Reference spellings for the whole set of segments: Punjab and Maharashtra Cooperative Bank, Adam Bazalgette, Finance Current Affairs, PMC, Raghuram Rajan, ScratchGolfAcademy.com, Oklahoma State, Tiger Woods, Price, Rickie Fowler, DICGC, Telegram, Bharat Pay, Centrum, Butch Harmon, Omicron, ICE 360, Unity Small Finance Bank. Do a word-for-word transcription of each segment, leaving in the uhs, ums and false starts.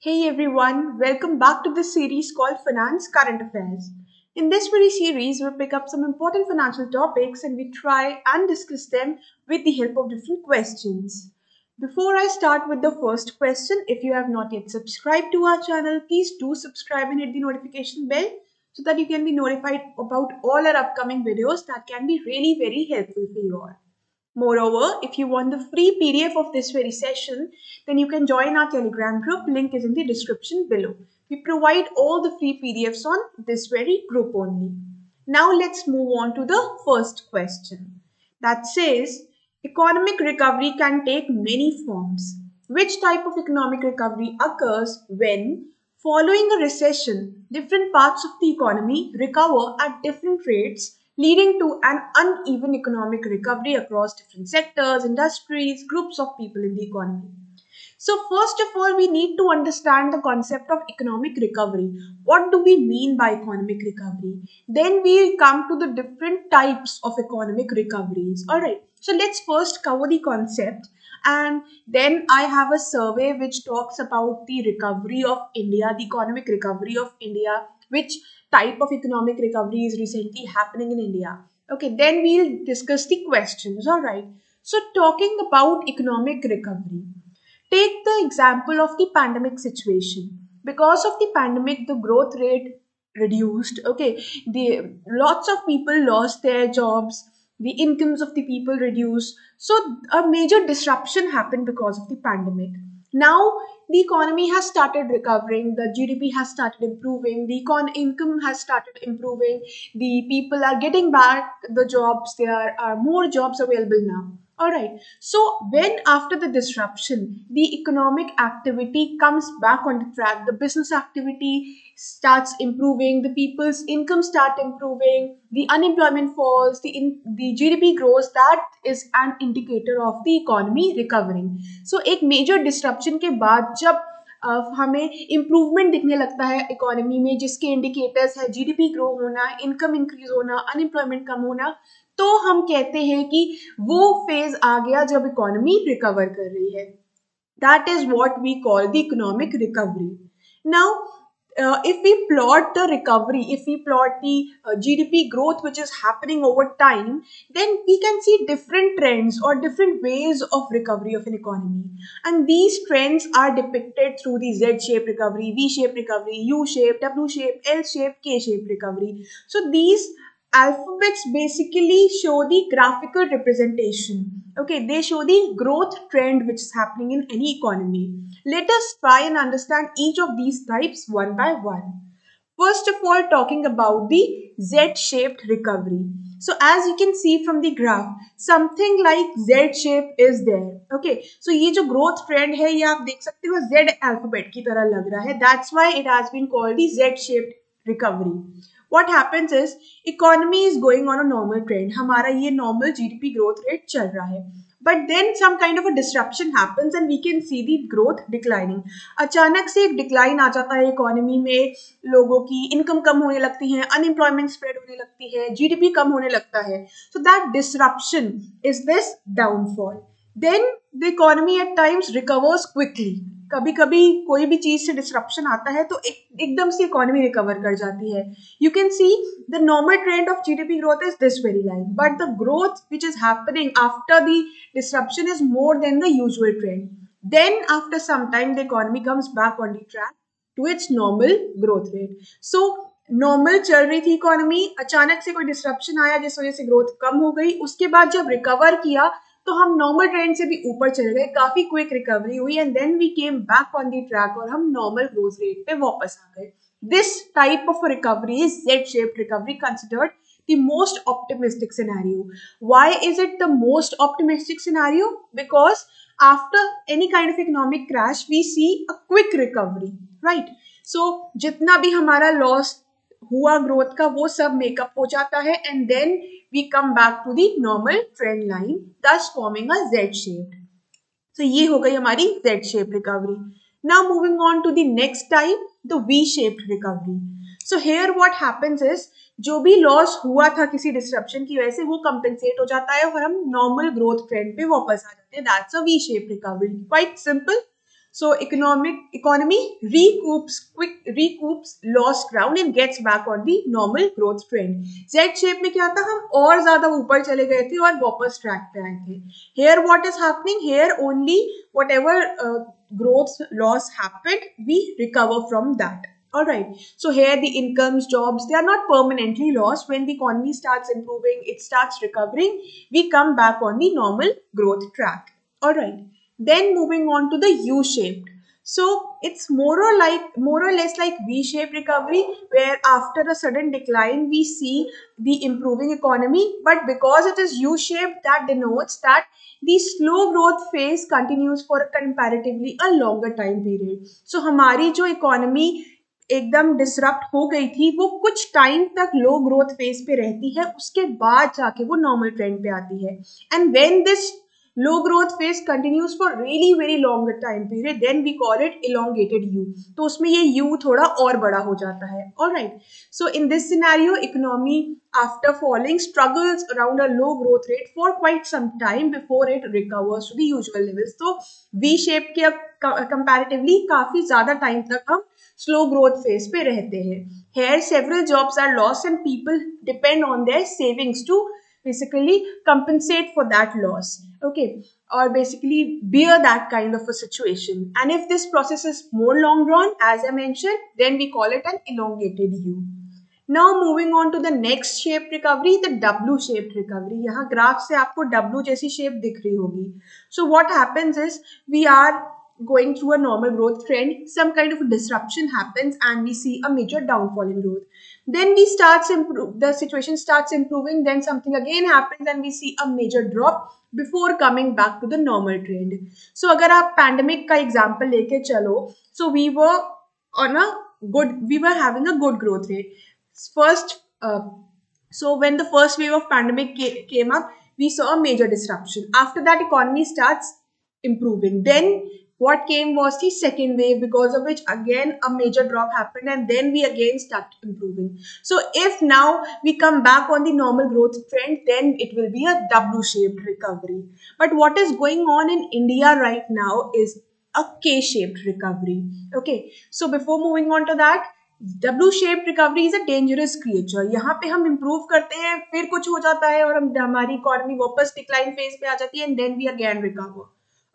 Hey everyone, welcome back to this series called Finance Current Affairs. In this very series, we pick up some important financial topics and we try and discuss them with the help of different questions. Before I start with the first question, if you have not yet subscribed to our channel, please do subscribe and hit the notification bell so that you can be notified about all our upcoming videos that can be really very helpful for you all. Moreover, if you want the free P D F of this very session, then you can join our Telegram group. Link is in the description below. We provide all the free P D Fs on this very group only. Now let's move on to the first question that says, economic recovery can take many forms. Which type of economic recovery occurs when, following a recession, different parts of the economy recover at different rates, leading to an uneven economic recovery across different sectors, industries, groups of people in the economy? So first of all, we need to understand the concept of economic recovery. What do we mean by economic recovery? Then we come to the different types of economic recoveries. All right. So let's first cover the concept, and then I have a survey which talks about the recovery of India, the economic recovery of India, which type of economic recovery is recently happening in India. Okay, then we'll discuss the questions, alright. So talking about economic recovery, take the example of the pandemic situation. Because of the pandemic, the growth rate reduced, okay. The, lots of people lost their jobs, the incomes of the people reduced. So a major disruption happened because of the pandemic. Now, the economy has started recovering, the G D P has started improving, the econ income has started improving, the people are getting back the jobs, there are more jobs available now. Alright, so when after the disruption, the economic activity comes back on the track, the business activity starts improving, the people's income start improving, the unemployment falls, the, in, the G D P grows, that is an indicator of the economy recovering. So, एक major disruption के बाद जब हमें improvement दिखने लगता है economy में, जिसके indicators है G D P grow होना, income increase होना, unemployment कम होना, तो हम कहते हैं कि वो फेज आ गया जब इकोनॉमी रिकवर कर रही है. That is what we call the economic recovery. Now Uh, if we plot the recovery, if we plot the uh, G D P growth which is happening over time, then we can see different trends or different ways of recovery of an economy. And these trends are depicted through the Z-shaped recovery, V-shaped recovery, U-shaped, W-shaped, L-shaped, K-shaped recovery. So these alphabets basically show the graphical representation. Okay, they show the growth trend which is happening in any economy. Let us try and understand each of these types one by one. First of all, talking about the Z-shaped recovery. So as you can see from the graph, something like Z-shape is there. Okay, so ये जो growth trend है ये आप देख सकते हो Z alphabet की तरह लग रहा है. That's why it has been called the Z-shaped recovery. What happens is economy is going on a normal trend. हमारा ये normal G D P growth rate चल रहा है. But then some kind of a disruption happens and we can see the growth declining. अचानक से एक decline आ जाता है economy में, लोगों की income कम होने लगती है, unemployment spread होने लगती है, G D P कम होने लगता है. So that disruption is this downfall. Then the economy at times recovers quickly. कभी कभी कोई भी चीज से डिसरप्शन आता है तो एक एकदम से इकोनॉमी रिकवर कर जाती है. You can see the normal trend of GDP growth is this very line, but the growth which is happening after the disruption is more than the usual trend. Then after some time the economy comes back on the track to its normal growth rate. So normal चल रही थी economy, अचानक से कोई disruption आया जिस वजह से ग्रोथ कम हो गई. उसके बाद जब रिकवर किया तो हम नॉर्मल ट्रेंड से भी ऊपर चले गए, काफी क्विक रिकवरी हुई, and then we came back on the track और हम नॉर्मल ग्रोथ रेट पे वापस आ गए. This type of recovery is Z shaped recovery, considered the most optimistic scenario. Why is it the most optimistic scenario? Because after any kind of economic crash we see a quick recovery, right. So जितना भी हमारा loss हुआ growth का वो सब makeup हो जाता है, and then we come back to the normal trend line, thus forming a Z shape. So ये हो गई हमारी Z shape recovery. Now moving on to the next type, the V shaped recovery. So here what happens is जो भी loss हुआ था किसी disruption की वजह से वो कंपेंसेट हो जाता है और हम नॉर्मल ग्रोथ ट्रेंड पे वापस आ जाते हैं. That's a V shape recovery, quite simple. So economic economy recoups quick recoups lost ground and gets back on the normal growth trend. Z shape में क्या था, हम और ज्यादा ऊपर चले गए थे और वापस ट्रैक पे आए थे. Here what is happening? Here only whatever uh, growth loss happened, we recover from that. All right. So here the incomes, jobs, they are not permanently lost. When the economy starts improving, it starts recovering. We come back on the normal growth track. All right. Then moving on to the U-shaped. So it's more or like more or less like V-shaped recovery, where after a sudden decline we see the improving economy. But because it is U-shaped, that denotes that the slow growth phase continues for comparatively a longer time period. So हमारी जो economy एकदम disrupt हो गई थी, वो कुछ time तक लो growth phase पे रहती है, उसके बाद जाके वो नॉर्मल ट्रेंड पे आती है. And when this low growth phase continues for really very long time period, then we call it elongated U. तो उसमें ये यू थोड़ा और बड़ा हो जाता है. Alright, so in this scenario economy after falling struggles around a low growth rate for quite some time before it recovers to the usual levels. तो वी शेप के अब कंपैरेटिवली काफी ज्यादा टाइम तक हम स्लो ग्रोथ फेज पे रहते हैं. Here several jobs are lost and people depend on their savings to basically compensate for that loss, okay, or basically bear that kind of a situation. And if this process is more long drawn, as I mentioned, then we call it an elongated U. Now moving on to the next shape recovery, the W shaped recovery. यहाँ graph से आपको W जैसी shape दिख रही होगी. So what happens is we are going through a normal growth trend, some kind of disruption happens and we see a major downfall in growth. Then we starts improve, the situation starts improving, then something again happens and we see a major drop before coming back to the normal trend. So agar aap pandemic ka example leke chalo, so we were on a good, we were having a good growth rate first, uh, so when the first wave of pandemic came up, we saw a major disruption. After that economy starts improving, then what came was the second wave, because of which again a major drop happened and then we again start improving. So if now we come back on the normal growth trend, then it will be a W-shaped recovery. But what is going on in India right now is a K-shaped recovery. Okay, so before moving on to that, W-shaped recovery is a dangerous creature. यहाँ पे हम improve करते हैं, फिर कुछ हो जाता है और हम हमारी economy वापस decline phase पे आ जाती है and then we again recover.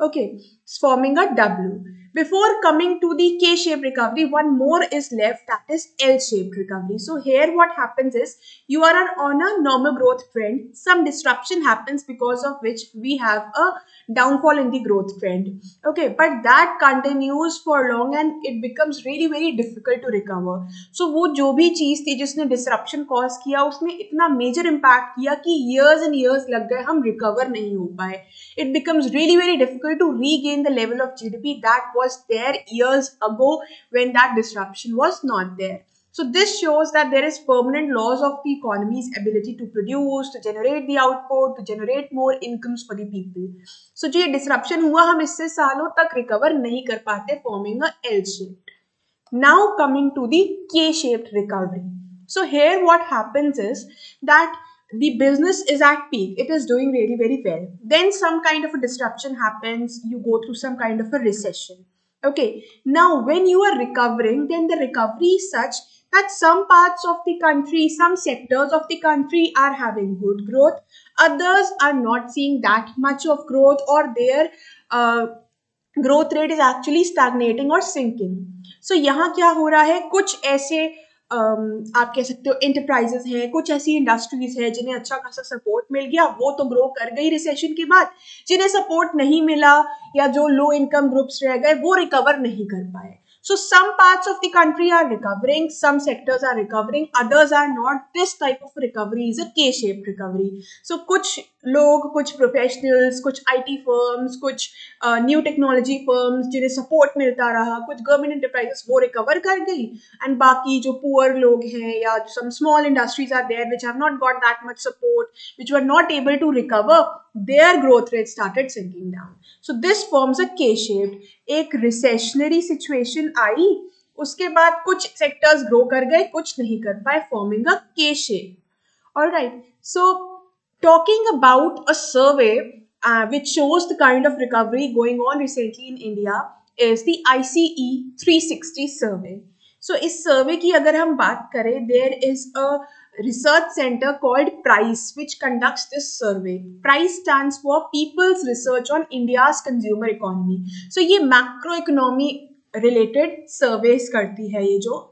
Okay, it's forming a W. Before coming to the K-shaped recovery, one more is left, that is L-shaped recovery. So here what happens is you are on a normal growth trend. Some disruption happens because of which we have a downfall in the growth trend. Okay, but that continues for long and it becomes really very difficult to recover. So वो जो भी चीज़ थी जिसने disruption cause किया, उसने इतना major impact किया कि years and years लग गए, हम recover नहीं हो पाए. It becomes really very difficult to regain the level of G D P that was there years ago when that disruption was not there. So this shows that there is permanent loss of the economy's ability to produce, to generate the output, to generate more incomes for the people. So जो ये disruption हुआ, हम इससे सालों तक recover नहीं कर पाते, forming a L-shaped. Now coming to the K-shaped recovery. So here what happens is that the business is at peak, it is doing really very well, then some kind of a disruption happens, you go through some kind of a recession. Okay, now when you are recovering, then the recovery is such that some parts of the country, some sectors of the country are having good growth, others are not seeing that much of growth, or their uh, growth rate is actually stagnating or sinking. So यहाँ क्या हो रहा है, कुछ ऐसे Um, आप कह सकते हो इंटरप्राइजेस हैं, कुछ ऐसी इंडस्ट्रीज हैं जिन्हें अच्छा खासा सपोर्ट मिल गया, वो तो ग्रो कर गई रिसेशन के बाद, जिन्हें सपोर्ट नहीं मिला या जो लो इनकम ग्रुप्स रह गए वो रिकवर नहीं कर पाए. So some parts of the country are recovering, some sectors are recovering, others are not. This type of recovery is a K-shaped recovery. So कुछ लोग, कुछ professionals, कुछ I T firms, कुछ uh, new technology firms जिन्हें support मिलता रहा, कुछ government enterprises वो recover कर गई, and बाकी जो poor लोग हैं या some small industries are there which have not got that much support, which were not able to recover, their growth rate started sinking down. So this forms a K-shaped. एक recessionary situation आई, उसके बाद कुछ sectors grow कर गए, कुछ नहीं कर पाए, forming a K-shape. All right. So talking about a survey uh, which shows the kind of recovery going on recently in India, is the I C E three sixty survey. So इस survey की अगर हम बात करें, there is a research center called Price which conducts this survey. Price stands for People's Research on India's Consumer Economy. So ये macro economy related surveys करती है ये जो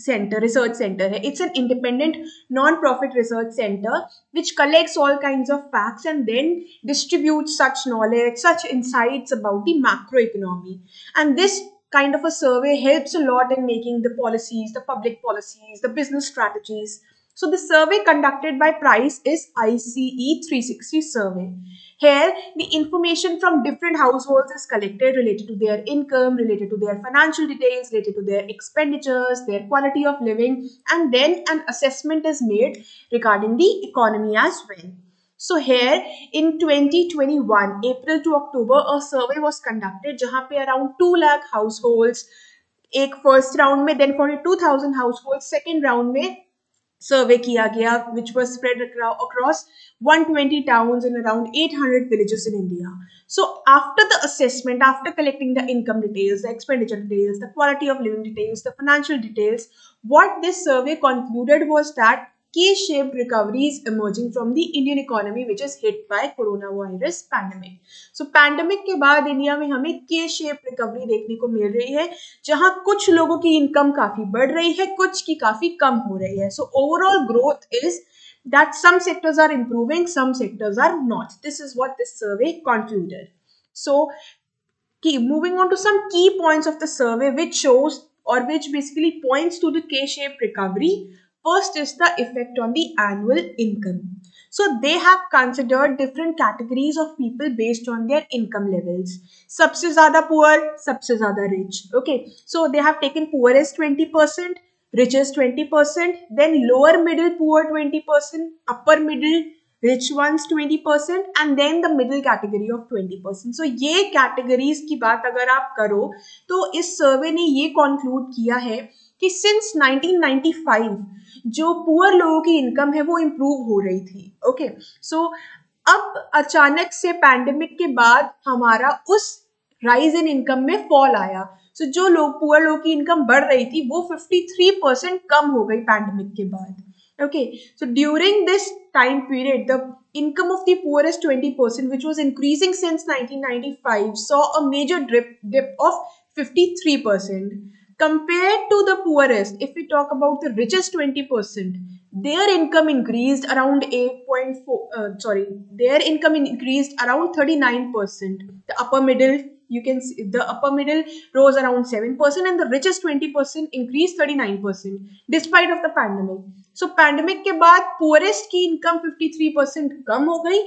center, research center है. It's an independent non-profit research center which collects all kinds of facts and then distributes such knowledge, such insights about the macro economy. And this kind of a survey helps a lot in making the policies, the public policies, the business strategies. So the survey conducted by Price is I C E three sixty survey. Here the information from different households is collected related to their income, related to their financial details, related to their expenditures, their quality of living, and then an assessment is made regarding the economy as well. So here in twenty twenty-one, April to October, a survey was conducted jahan pe around two lakh households, ek first round mein, then forty-two thousand households second round mein survey किया गया, which was spread across one hundred twenty towns and around eight hundred villages in India. So after the assessment, after collecting the income details, the expenditure details, the quality of living details, the financial details, what this survey concluded was that K-shaped recovery is emerging from the Indian economy which is hit by coronavirus pandemic. So pandemic के बाद India में हमें K-shaped recovery देखने को मिल रही है, जहां कुछ लोगों की इनकम काफी बढ़ रही है, कुछ की काफी कम हो रही है. So overall growth is that some sectors are improving, some sectors are not. This is what this survey concluded. So moving on to some key points of the survey which shows or which basically points to the K-shaped recovery. First is the effect on the annual income. So they have considered different categories of people based on their income levels. सबसे ज़्यादा poor, सबसे ज़्यादा rich. Okay, so they have taken poorest twenty percent, richest twenty percent, then lower middle poor twenty percent, upper middle rich ones twenty percent, and then the middle category of twenty percent. So ये categories की बात अगर आप करो, तो इस survey ने ये conclude किया है कि since nineteen ninety-five जो पुअर लोगों की इनकम है वो इम्प्रूव हो रही थी. Okay okay. सो so, अब अचानक से पैंडेमिक के बाद हमारा उस राइज इन इनकम में फॉल आया. सो so, जो लोग पुअर लोगों की इनकम बढ़ रही थी वो fifty-three percent कम हो गई पैंडेमिक के बाद. Okay so during this time period the income of the poorest twenty percent, which was increasing since nineteen ninety-five, saw a major dip, dip of fifty-three percent. Compared to the poorest, if we talk about the richest twenty percent, their income increased around eight point four, uh, sorry, their income increased around thirty-nine percent. The upper middle, you can see the upper middle rose around seven percent and the richest twenty percent increased thirty-nine percent despite of the pandemic. So pandemic के बाद poorest की income fifty-three percent कम हो गई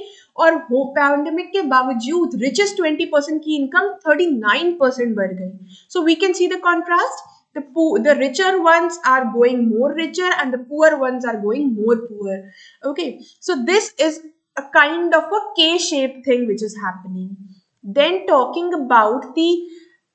और वो pandemic के बावजूद richest twenty percent की income thirty-nine percent बढ़ गई. So we can see the contrast. The poor, the richer ones are going more richer and the poor ones are going more poor. Okay, so this is a kind of a K-shaped thing which is happening. Then talking about the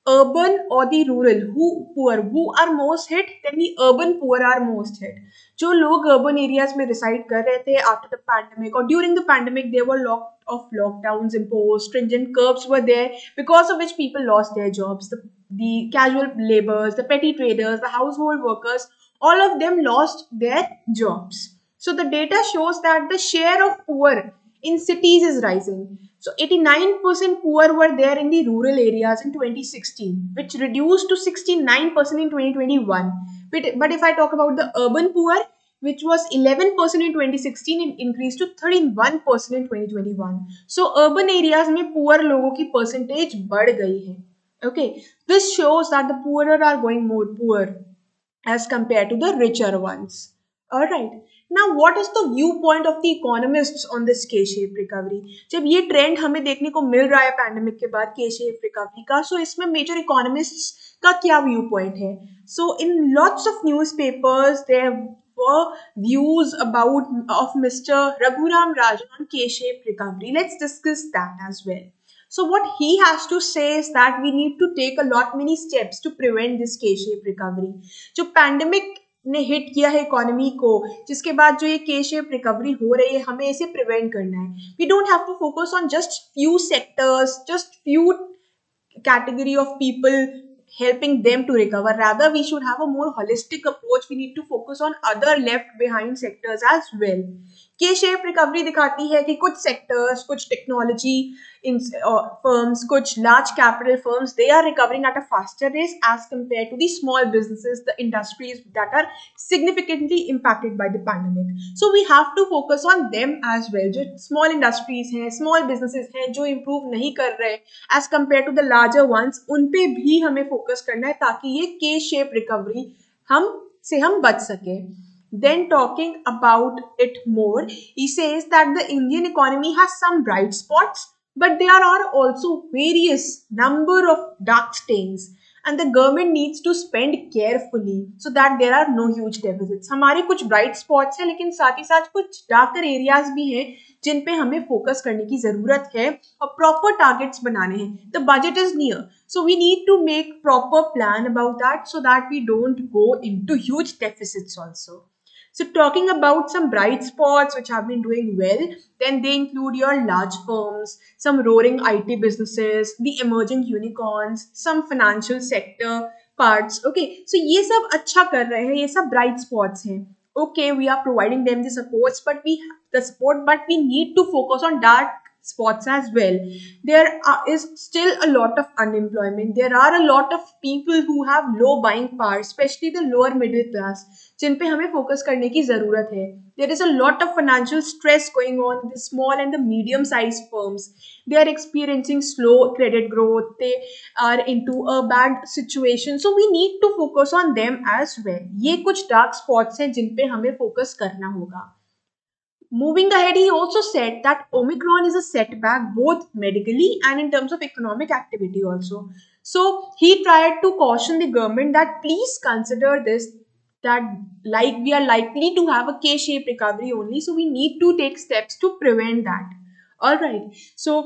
urban or the rural, who poor, who are most hit, then the urban poor are most hit. जो लोग urban areas में reside कर रहे थे after the pandemic or during the pandemic, there were lot of lockdowns imposed, stringent curbs were there, because of which people lost their jobs. The, the casual laborers, the petty traders, the household workers, all of them lost their jobs. So the data shows that the share of poor in cities is rising. So eighty-nine percent poor were there in the rural areas in twenty sixteen, which reduced to sixty-nine percent in twenty twenty-one. But if I talk about the urban poor, which was eleven percent in twenty sixteen, it increased to thirty-one percent in twenty twenty-one. So urban areas में poor लोगों की percentage बढ़ गई है. Okay, this shows that the poorer are going more poor as compared to the richer ones. All right. Now, what is the viewpoint of the economists on this K-shaped recovery? जब ये trend हमें देखने को मिल रहा है pandemic के बाद K-shaped recovery का, so इसमें major economists का क्या viewpoint है? So in lots of newspapers there were views about of Mister Raghuram Rajan on K-shaped recovery. Let's discuss that as well. So what he has to say is that we need to take a lot many steps to prevent this K-shaped recovery. जो pandemic ने hit किया है economy को, जिसके बाद जो ये के शेप रिकवरी हो रही है, हमें इसे प्रिवेंट करना है. We don't have to focus on just few sectors, just few category of people, helping them to recover. Rather, we should have a more holistic approach. We need to focus on other left behind sectors as well. K-shaped recovery दिखाती है कि कुछ sectors, कुछ technology firms, कुछ large capital firms, they are recovering at a faster rate as compared to the small businesses, the industries that are significantly impacted by the pandemic. So we have to focus on them as well. जो small industries हैं, small businesses हैं, जो improve नहीं कर रहे as compared to the larger ones, उनपे भी हमें focus करना है ताकि ये K-shaped recovery हम से हम बच सके. Then talking about it more, he says that the Indian economy has some bright spots, but there are also various number of dark stains, and the government needs to spend carefully so that there are no huge deficits. हमारे कुछ bright spots हैं, लेकिन साथ ही साथ कुछ darker areas भी हैं जिन पे हमें focus करने की जरूरत है और proper targets बनाने हैं. The budget is near, so we need to make proper plan about that so that we don't go into huge deficits also. So talking about some bright spots which have been doing well, then they include your large firms, some roaring I T businesses, the emerging unicorns, some financial sector parts. Okay, so ये सब अच्छा कर रहे हैं, ये सब bright spots हैं. Okay, we are providing them the supports, but we the support, but we need to focus on dark spots as well. There are, is still a lot of unemployment. There are a lot of people who have low buying power, especially the lower middle class, जिन पे हमें focus करने की जरूरत है. There is a lot of financial stress going on in the small and the medium sized firms. They are experiencing slow credit growth. They are into a bad situation. So we need to focus on them as well. ये कुछ dark spots हैं जिन पे हमें focus करना होगा. Moving ahead, he also said that Omicron is a setback both medically and in terms of economic activity also. So he tried to caution the government that please consider this, that like we are likely to have a K-shaped recovery only, so we need to take steps to prevent that. All right. So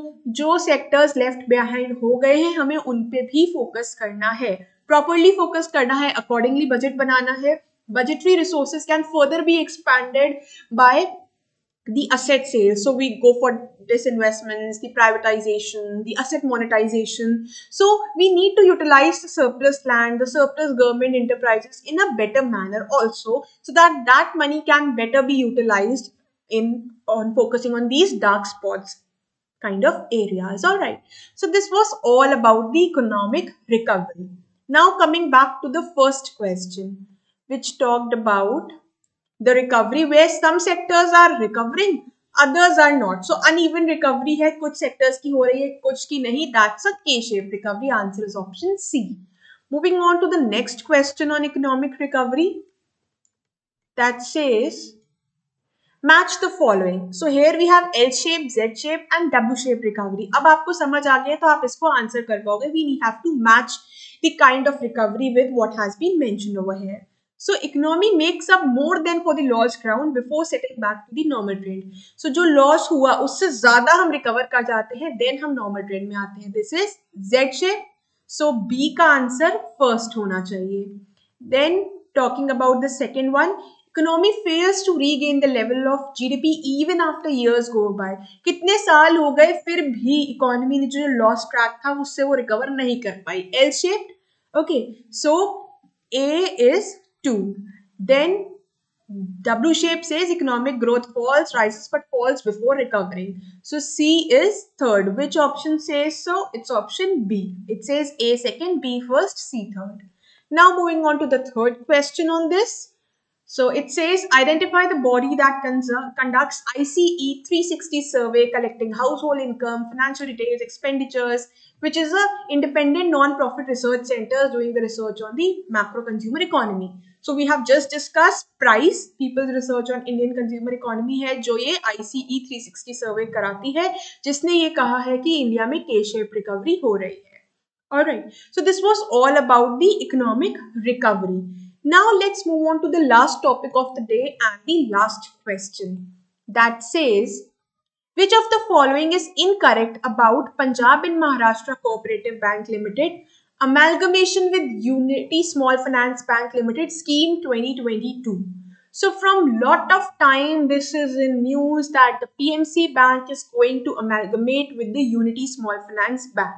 जो sectors left behind हो गए हैं हमें उन पे भी focus करना है, properly focus करना है, accordingly budget बनाना है. Budgetary resources can further be expanded by the asset sales, so we go for disinvestments, the privatization, the asset monetization. So we need to utilize the surplus land, the surplus government enterprises in a better manner also, so that that money can better be utilized in on focusing on these dark spots kind of areas. All right, so this was all about the economic recovery. Now coming back to the first question, which talked about the recovery where some sectors are recovering, others are not. So uneven recovery है, कुछ sectors की हो रही है, कुछ की नहीं. That's a K-shaped recovery. Answer is option C. Moving on to the next question on economic recovery, that says match the following. So here we have L-shaped, Z-shaped and W-shaped recovery. अब आपको समझ आ गया तो आप इसको answer कर पाओगे. We have to match the kind of recovery with what has been mentioned over here. So economy makes up more than for the lost ground before setting back to the normal trend. So जो loss हुआ उससे ज़्यादा हम recover कर जाते हैं, then हम normal trend में आते हैं. This is Z shape. So B का answer first होना चाहिए. Then talking about the second one, economy fails to regain the level of G D P even after years go by. कितने साल हो गए फिर भी economy ने जो lost track था उससे वो recover नहीं कर पाई. L shaped. Okay. So A is two. Then W shape says economic growth falls, rises but falls before recovering. So C is third. Which option says so? It's option B. It says A second, B first, C third. Now moving on to the third question on this. So it says identify the body that conducts I C E three sixty survey collecting household income, financial details, expenditures, which is an independent non-profit research center doing the research on the macro consumer economy. So we have just discussed Price, people's research on Indian consumer economy है जो ये I C E three sixty survey कराती है, जिसने ये कहा है कि इंडिया में K-shaped recovery हो रही है. Alright, so this was all about the economic recovery. Now let's move on to the last topic of the day and the last question that says, which of the following is incorrect about Punjab and Maharashtra Cooperative Bank Limited amalgamation with Unity Small Finance Bank Limited scheme twenty twenty-two? So from lot of time this is in news that the P M C Bank is going to amalgamate with the Unity Small Finance Bank.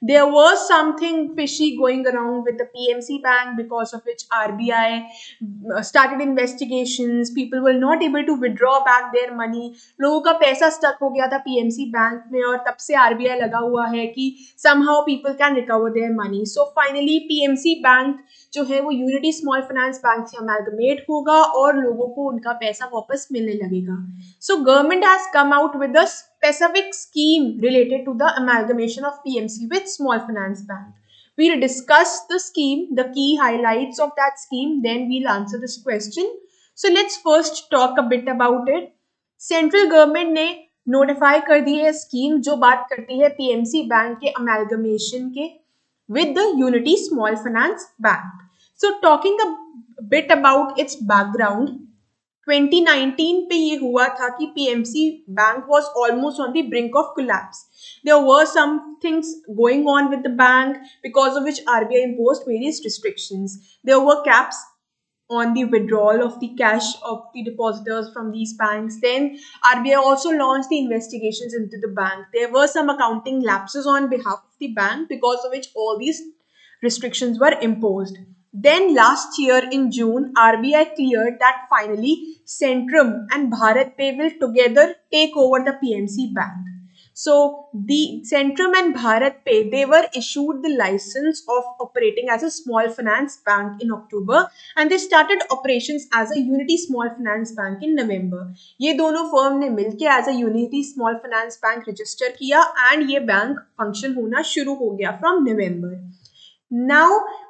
There was something fishy going around with the P M C Bank, because of which R B I started investigations. People were not able to withdraw back their money. लोगों का पैसा stuck हो गया था P M C Bank में, और तब से R B I लगा हुआ है कि somehow people can recover their money. So finally P M C Bank जो है वो Unity Small Finance Bank से amalgamate होगा और लोगों को उनका पैसा वापस मिलने लगेगा. So government has come out with a specific scheme related to the amalgamation of P M C with Small Finance Bank. We'll discuss the scheme, the key highlights of that scheme, then we'll answer this question. So let's first talk a bit about it. Central government ने notify कर दी है scheme जो बात करती है P M C Bank के amalgamation के with the Unity Small Finance Bank. So talking a bit about its background. twenty nineteen पे ये हुआ था कि P M C Bank was almost on the brink of collapse. There were some things going on with the bank, because of which R B I imposed various restrictions. There were caps on the withdrawal of the cash of the depositors from these banks. Then R B I also launched the investigations into the bank. There were some accounting lapses on behalf of the bank, because of which all these restrictions were imposed. Then last year in June, R B I cleared that finally Centrum and Bharat Pay will together take over the P M C Bank. So the Centrum and Bharat Pay, they were issued the license of operating as a small finance bank in October, and they started operations as a Unity Small Finance Bank in November. ये दोनों firm ने मिलके as a Unity Small Finance Bank register किया and ये bank function होना शुरू हो गया from November. Now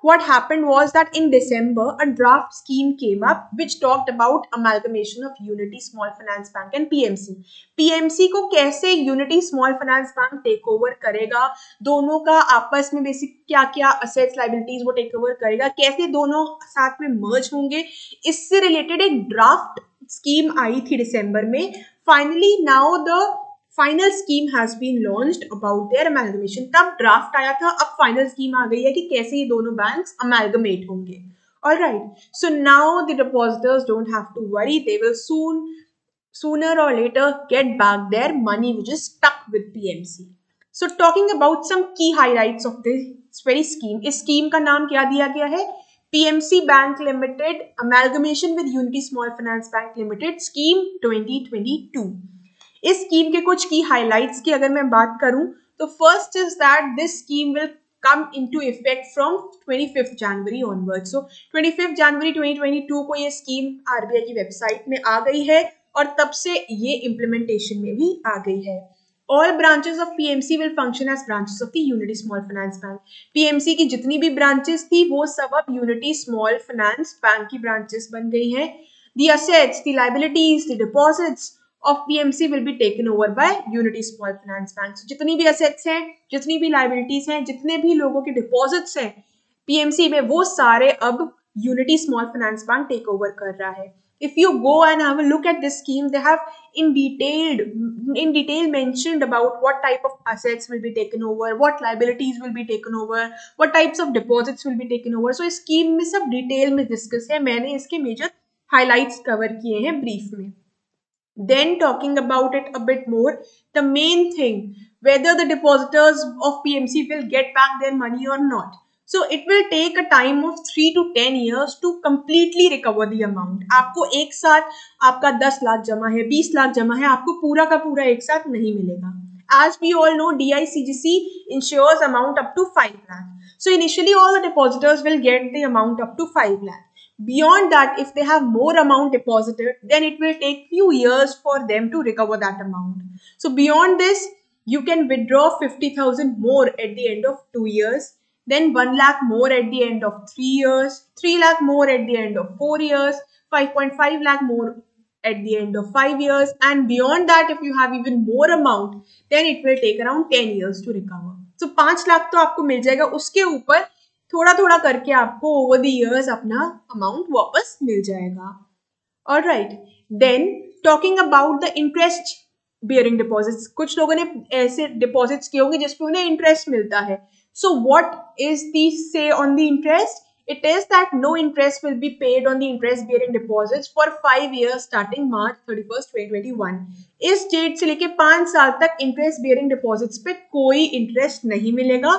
what happened was that in December a draft scheme came up which talked about amalgamation of Unity Small Finance Bank and P M C. P M C को कैसे Unity Small Finance Bank take over करेगा, दोनों का आपस में basic क्या क्या assets liabilities वो take over करेगा, कैसे दोनों साथ में merge होंगे, इससे related एक draft scheme आई थी December में. Finally now the final scheme has been launched about their amalgamation. तब ड्राफ्ट आया था, अब फाइनल स्कीम आ गई है कि कैसे ये दोनों बैंक्स अमेलगमेट होंगे. Alright, so now the depositors don't have to worry, they will soon sooner और later get back their money which is stuck with PMC. So talking about some key highlights of this very scheme. इस scheme का नाम क्या दिया गया है? P M C Bank Limited amalgamation with Unity Small Finance Bank Limited scheme twenty twenty-two. इस scheme के कुछ की हाइलाइट्स की अगर मैं बात करूं तो first is that this scheme will come into effect from twenty fifth January onwards. So twenty fifth January twenty twenty two को ये स्कीम आरबीआई की वेबसाइट में आ गई है और तब से ये इंप्लीमेंटेशन में भी आ गई है. All branches of P M C will function as branches of the Unity Small Finance Bank. P M C की जितनी भी ब्रांचेस थी वो सब अब Unity Small Finance Bank की ब्रांचेस बन गई हैं. The assets, the liabilities, the deposits of P M C will be taken over by Unity Small Finance Bank. So, जितनी भी assets हैं, जितनी भी liabilities हैं, जितने भी लोगों के deposits हैं P M C में, वो सारे अब Unity Small Finance Bank take over कर रहा है. If you go and have a look at this scheme, they have in detailed in detail mentioned about what type of assets will be taken over, what liabilities will be taken over, what types of deposits will be taken over. So, इस scheme में सब detail में discuss है. मैंने इसके major highlights cover किए हैं brief में. Then talking about it a bit more, the main thing, whether the depositors of P M C will get back their money or not. So it will take a time of three to ten years to completely recover the amount. आपको एक साथ आपका दस लाख जमा है, बीस लाख जमा है, आपको पूरा का पूरा एक साथ नहीं मिलेगा. As we all know, D I C G C insures amount up to five lakh. So initially, all the depositors will get the amount up to five lakh. Beyond that, if they have more amount deposited, then it will take few years for them to recover that amount. So beyond this, you can withdraw fifty thousand more at the end of two years, then one lakh more at the end of three years, three lakh more at the end of four years, five point five lakh more at the end of five years, and beyond that, if you have even more amount, then it will take around ten years to recover. So five lakh तो आपको मिल जाएगा, उसके ऊपर थोड़ा थोड़ा करके आपको over the years अपना अमाउंट वापस मिल जाएगा. Alright, then talking about the interest bearing deposits. कुछ लोगों ने ऐसे डिपॉजिट्स किए होंगे जिसपे उन्हें इंटरेस्ट मिलता है. So what is the say on the interest? It is that no interest will be paid on the interest-bearing deposits for five years starting March thirty first twenty twenty one. इस date से लेके पांच साल तक interest bearing deposits पे कोई interest नहीं मिलेगा.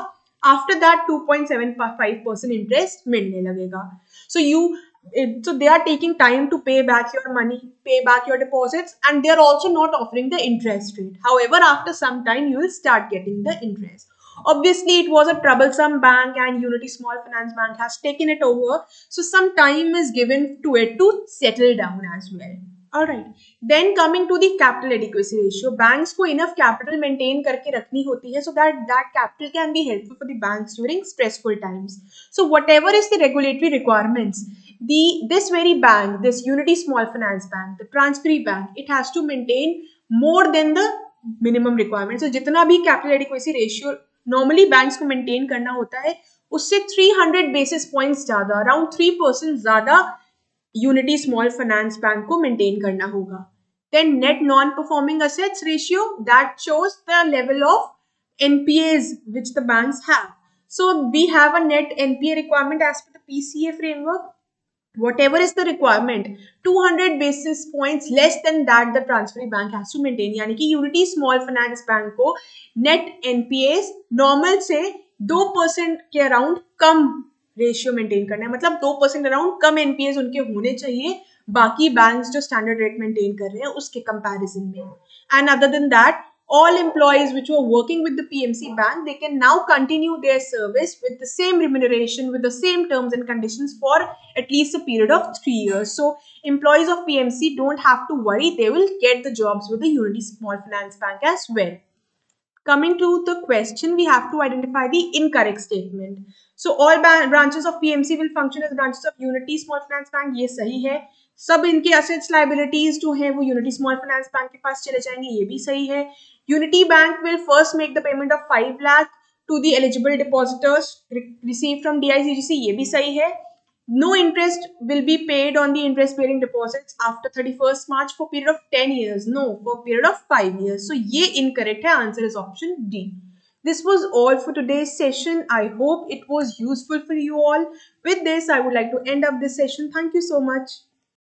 After that two point seven five percent interest मिलने लगेगा. So you so they are taking time to pay back your money, pay back your deposits, and they are also not offering the interest rate. However after some time you will start getting the interest. Obviously, it was a troublesome bank, and Unity Small Finance Bank has taken it over. So, some time is given to it to settle down as well. All right. Then coming to the capital adequacy ratio, banks को enough capital maintain करके रखनी होती है so that that capital can be helpful for the banks during stressful times. So, whatever is the regulatory requirements, the this very bank, this Unity Small Finance Bank, the Transparent Bank, it has to maintain more than the minimum requirement. So, जितना भी capital adequacy ratio normally banks को maintain करना होता है उससे three hundred basis points ज्यादा, around three percent ज्यादा unity small finance bank को मेंटेन करना होगा. Then net non performing assets ratio that shows the level of NPAs which the banks have. So we have a net NPA requirement as per the PCA framework. Whatever is the requirement, two hundred basis points less than that, the transparent bank has to maintain. यानी कि Unity Small Finance Bank को net N P As normal से दो percent के around कम ratio maintain करना है. मतलब दो परसेंट अराउंड कम N P As उनके होने चाहिए बाकी बैंक्स जो स्टैंडर्ड रेट मेंटेन कर रहे हैं उसके कंपैरिजन में. And other than that, all employees which were working with the P M C Bank, they can now continue their service with the same remuneration, with the same terms and conditions for at least a period of three years. So employees of P M C don't have to worry; they will get the jobs with the Unity Small Finance Bank as well. Coming to the question, we have to identify the incorrect statement. So all branches of P M C will function as branches of Unity Small Finance Bank. ये सही है. सब इनके assets liabilities जो है वो Unity Small Finance Bank के पास चले जाएंगे, ये भी सही है. Unity Bank will first make the payment of five lakh to the eligible depositors received from D I C G C. ये भी सही है. No interest will be paid on the interest bearing deposits after thirty-first March for period of ten years. No, for period of five years. So ये incorrect है. Answer is option D. This was all for today's session. I hope it was useful for you all. With this, I would like to end up this session. Thank you so much.